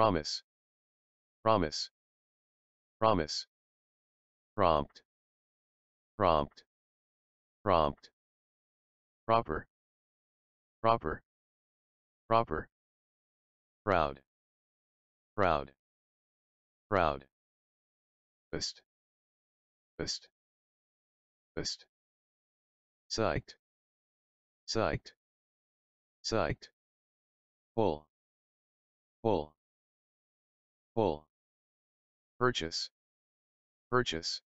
Promise. Promise. Promise. Prompt. Prompt. Prompt. Proper. Proper. Proper. Proud. Proud. Proud. Best. Best. Best. Psyched. Psyched. Psyched. Full. Full. Full. Purchase. Purchase.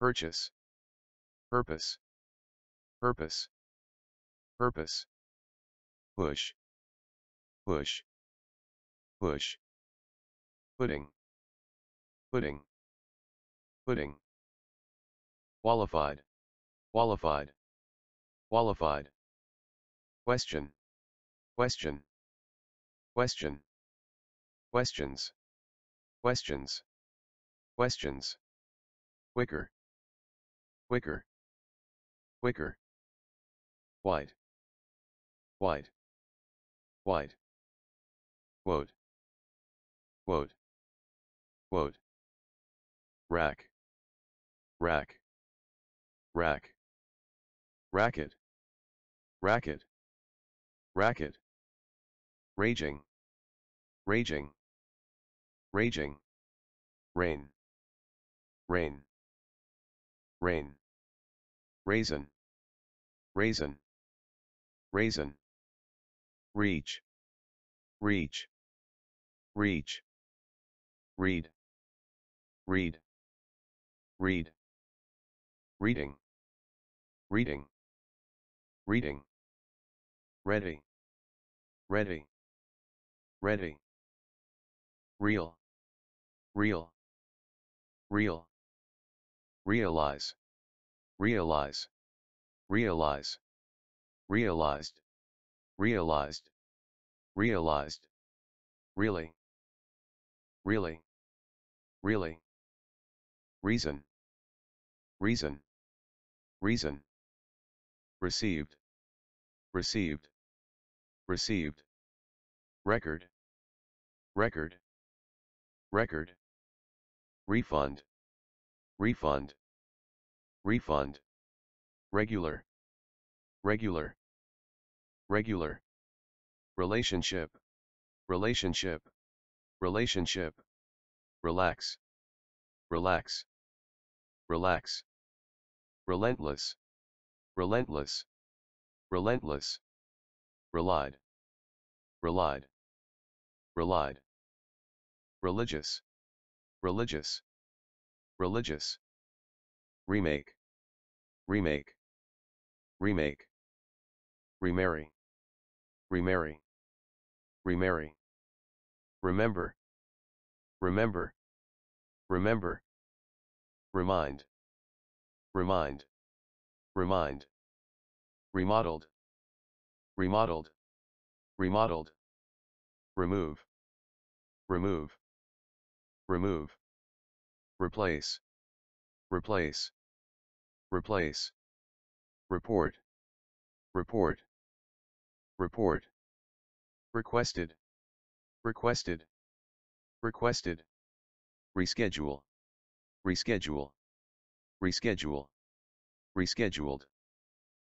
Purchase. Purpose. Purpose. Purpose. Push. Push. Push. Pudding. Pudding. Pudding. Qualified. Qualified. Qualified. Question. Question. Question. Questions. Questions. Questions. Quicker. Quicker. Quicker. Wide. Wide. Wide. Quote. Quote. Quote. Rack. Rack. Rack. Racket. Racket. Racket. Raging. Raging. Raging. Rain. Rain. Rain. Raisin. Raisin. Raisin. Reach. Reach. Reach. Read. Read. Read. Reading. Reading. Reading. Ready. Ready. Ready. Real. Real. Real. Realize. Realize. Realize. Realized. Realized. Realized. Really. Really. Really. Reason. Reason. Reason. Received. Received. Received. Record. Record. Record. Refund. Refund. Refund. Regular. Regular. Regular. Relationship. Relationship. Relationship. Relax. Relax. Relax. Relentless. Relentless. Relentless. Relied. Relied. Relied. Religious. Religious. Religious. Remake. Remake. Remake. Remarry. Remarry. Remarry. Remember. Remember. Remember. Remind. Remind. Remind. Remodeled. Remodeled. Remodeled. Remove. Remove. Remove. Replace. Replace. Replace. Report. Report. Report. Requested. Requested. Requested. Reschedule. Reschedule. Reschedule. Rescheduled.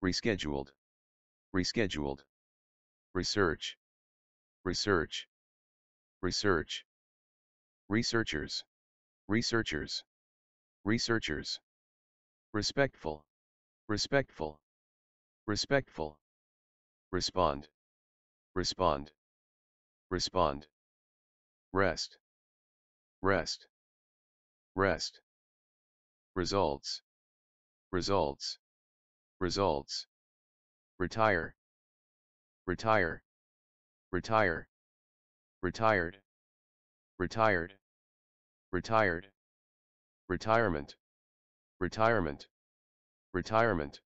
Rescheduled. Rescheduled. Research. Research. Research. Researchers. Researchers. Researchers. Respectful. Respectful. Respectful. Respond. Respond. Respond. Rest. Rest. Rest. Results. Results. Results. Retire. Retire. Retire. Retired. Retired. Retired. Retirement. Retirement. Retirement.